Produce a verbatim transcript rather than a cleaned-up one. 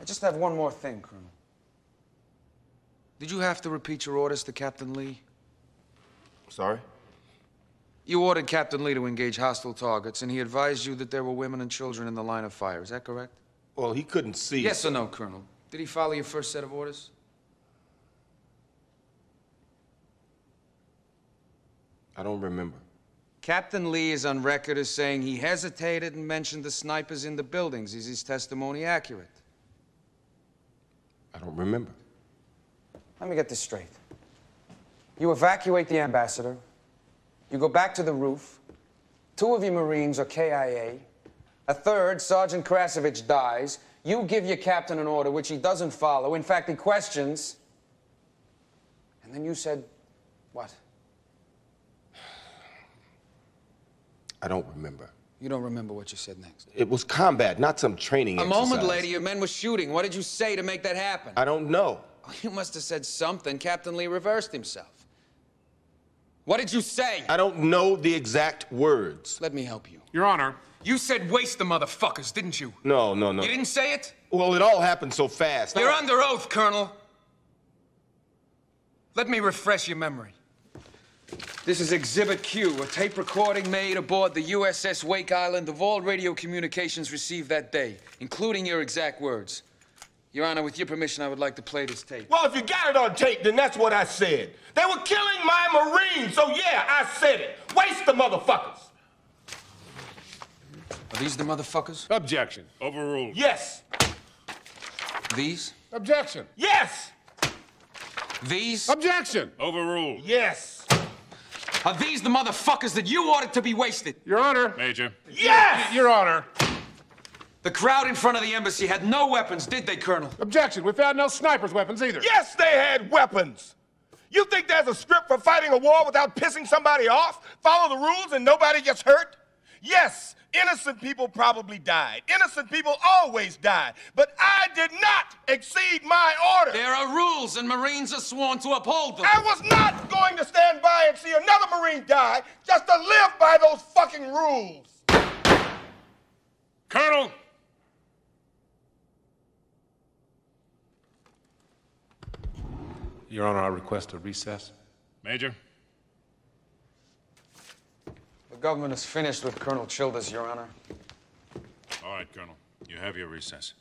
I just have one more thing, Colonel. Did you have to repeat your orders to Captain Lee? Sorry? You ordered Captain Lee to engage hostile targets, and he advised you that there were women and children in the line of fire. Is that correct? Well, he couldn't see. Yes or no, Colonel? Did he follow your first set of orders? I don't remember. Captain Lee is on record as saying he hesitated and mentioned the snipers in the buildings. Is his testimony accurate? I don't remember. Let me get this straight. You evacuate the ambassador. You go back to the roof. Two of your Marines are K I A. A third, Sergeant Krasovich, dies. You give your captain an order, which he doesn't follow. In fact, he questions. And then you said, what? I don't remember. You don't remember what you said next? It was combat, not some training exercise. A moment later, your men were shooting. What did you say to make that happen? I don't know. Oh, you must have said something. Captain Lee reversed himself. What did you say? I don't know the exact words. Let me help you. Your Honor, you said waste the motherfuckers, didn't you? No, no, no. You didn't say it? Well, it all happened so fast. You're I... under oath, Colonel. Let me refresh your memory. This is Exhibit Q, a tape recording made aboard the U S S Wake Island of all radio communications received that day, including your exact words. Your Honor, with your permission, I would like to play this tape. Well, if you got it on tape, then that's what I said. They were killing my Marines, so yeah, I said it. Waste the motherfuckers. Are these the motherfuckers? Objection. Overruled. Yes. These? Objection. Yes. These? Objection. Overruled. Yes. Are these the motherfuckers that you ordered to be wasted? Your Honor. Major. Yes! Your Honor. The crowd in front of the embassy had no weapons, did they, Colonel? Objection. We found no snipers' weapons either. Yes, they had weapons. You think there's a script for fighting a war without pissing somebody off? Follow the rules and nobody gets hurt? Yes, innocent people probably died. Innocent people always die. But I did not exceed my order. There are rules, and Marines are sworn to uphold them. I was not going to stand by and see another Marine die just to live by those fucking rules. Colonel! Your Honor, I request a recess. Major. The government is finished with Colonel Childers, Your Honor. All right, Colonel. You have your recess.